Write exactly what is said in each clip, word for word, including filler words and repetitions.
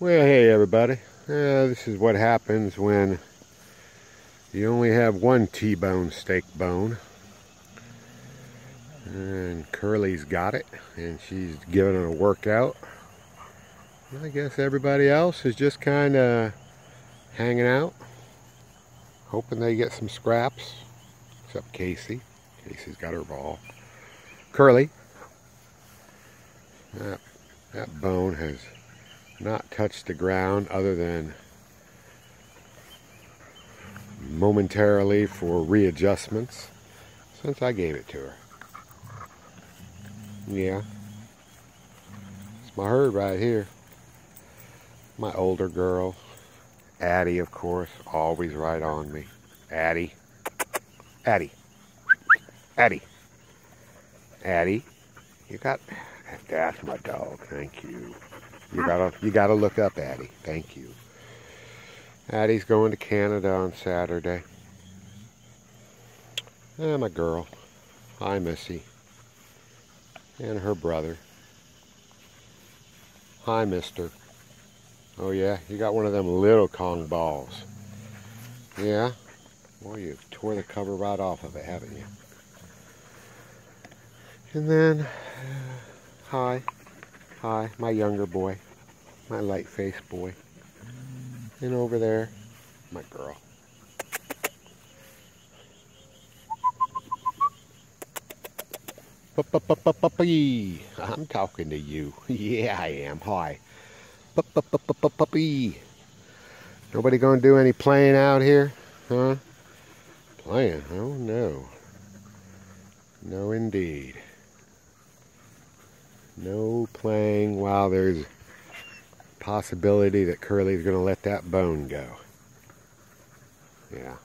Well, hey everybody, uh, this is what happens when you only have one T-Bone steak bone. And Curly's got it, and she's giving it a workout. And I guess everybody else is just kind of hanging out, hoping they get some scraps, except Casey. Casey's got her ball. Curly, that, that bone has not touched the ground other than momentarily for readjustments since I gave it to her. Yeah, it's my herd right here. My older girl, Addie, of course, always right on me. Addie, Addie, Addie, Addie. You got that's my dog. Thank you. You gotta, you gotta look up Addie. Thank you. Addie's going to Canada on Saturday. And my girl. Hi, Missy. And her brother. Hi, mister. Oh, yeah? You got one of them little Kong balls. Yeah? Boy, you tore the cover right off of it, haven't you? And then, uh, hi. Hi, my younger boy, my light-faced boy, and over there, my girl. Puppy, I'm talking to you. Yeah, I am. Hi. Puppy. Nobody gonna do any playing out here, huh? Playing? Oh no. No, indeed. No playing while there's possibility that Curly's going to let that bone go. Yeah.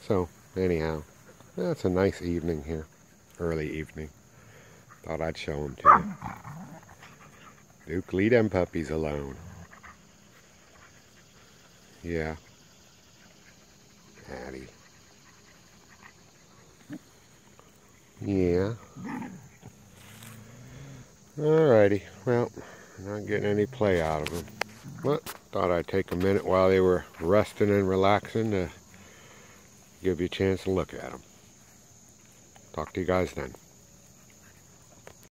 So, anyhow, that's a nice evening here. Early evening. Thought I'd show them to you. Duke, leave them puppies alone. Yeah. Addie. Yeah. Alrighty, well, not getting any play out of them, but thought I'd take a minute while they were resting and relaxing to give you a chance to look at them. Talk to you guys then.